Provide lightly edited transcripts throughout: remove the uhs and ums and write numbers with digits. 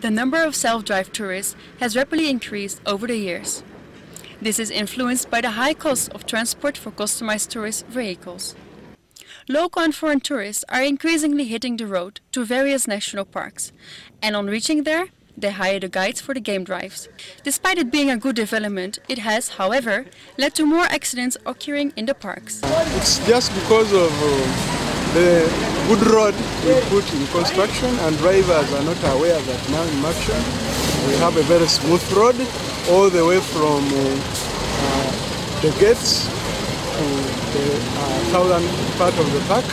The number of self-drive tourists has rapidly increased over the years. This is influenced by the high cost of transport for customized tourist vehicles. Local and foreign tourists are increasingly hitting the road to various national parks, and on reaching there, they hire the guides for the game drives. Despite it being a good development, it has, however, led to more accidents occurring in the parks. It's just because of the good road we put in construction, and drivers are not aware that now in Murchison we have a very smooth road all the way from the gates to the southern part of the park.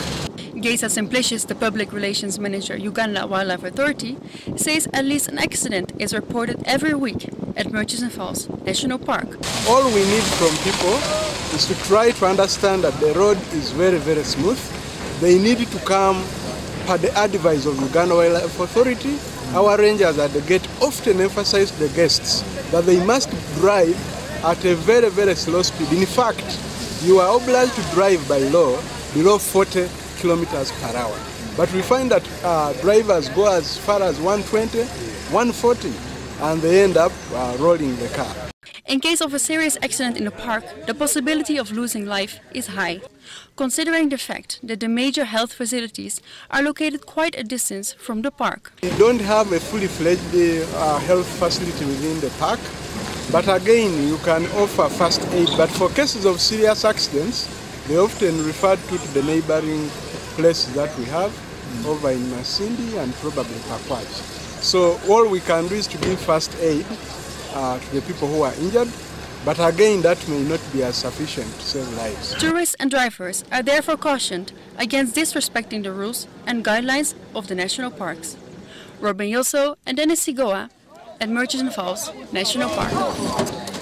Gessa Simplicius, the Public Relations Manager, Uganda Wildlife Authority, says at least an accident is reported every week at Murchison Falls National Park. All we need from people is to try to understand that the road is very, very smooth. They need to come per the advice of Uganda Wildlife Authority. Our rangers at the gate often emphasize to the guests that they must drive at a very, very slow speed. In fact, you are obliged to drive by law below 40 km/h. But we find that drivers go as far as 120, 140, and they end up rolling the car. In case of a serious accident in the park, the possibility of losing life is high, considering the fact that the major health facilities are located quite a distance from the park. We don't have a fully fledged health facility within the park, but again, you can offer first aid. But for cases of serious accidents, they often refer to the neighboring places that we have over in Masindi and probably Pakwach. So all we can do is to give first aid to the people who are injured, but again that may not be as sufficient to save lives. Tourists and drivers are therefore cautioned against disrespecting the rules and guidelines of the national parks. Robin Yoso and Dennis Sigoa at Murchison Falls National Park.